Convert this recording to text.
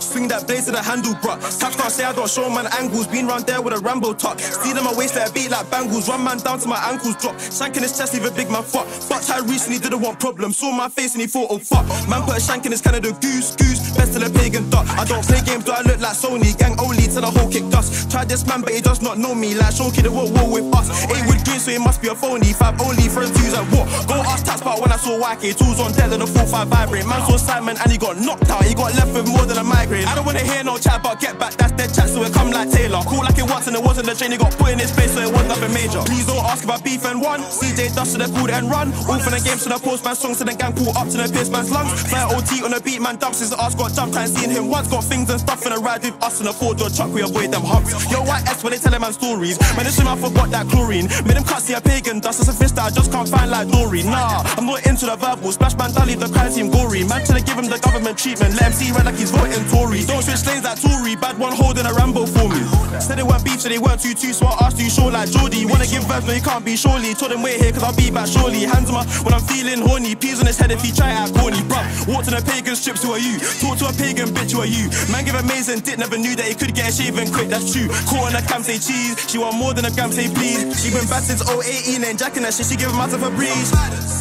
Swing that blade to the handle, bruh. Tap start, say I don't show man angles. Been round there with a Rambo tuck. See them my waist that I beat like bangles. Run man down to my ankles drop. Shank in his chest, leave a big man fuck. But Tyrese and he didn't want problems. Saw my face and he thought, oh fuck. Man put a shank in his Canada goose. Best of the pagan duck. I don't play games, do I look like Sony? Gang only till the whole kick dust. Tried this man, but he does not know me. Like Shonky, the world war with us. Ain't with green, so he must be a phony. Five only friends who's at war. Go ask Tats, but when I saw YK, tools on dead and the 4-5 vibrate. Man saw Simon and he got knocked out. He got left with more than a migraine. I don't wanna hear no chat about get back, that's their chat, so it come like Taylor. Cool like it was and it wasn't the chain, he got put in his face, so it wasn't nothing major. Please don't ask about beef and one. CJ Dust to the good and run. All for the game, so the postman songs to the gang pull up to the pierce man's lungs. Fire OT on the beat, man dumps, his ass got jumped, I ain't seen him once. Got things and stuff in a ride with us in a four-door truck, we avoid them humps. Yo, why S when they tell them man stories? Man, this time I forgot that chlorine. Made them cut, see a pagan dust, that's a fish that I just can't find like Dory. Nah, I'm not into the verbal, splash man down, leave the crime scene gory. Man, till they give him the government treatment, let him see red like he's voting Tory. Don't switch lanes like Tory, bad one holding a Rambo for me. Said they weren't beef, so they weren't 2-2, so I asked you sure like Jordy. Wanna give birth, but you can't be surely. Told him wait here, cause I'll be back surely. Hands on my, when I'm feeling horny. Peas on his head if he try out corny. Bruh, walked on a pagan strips, who are you? Talk to a pagan bitch, who are you? Man give amazing dick, never knew that he could get a shaven quick, that's true. Caught on a cam, say cheese. She want more than a cam, say please. She been back since 018 and jacking that shit, she give him out of her breeze.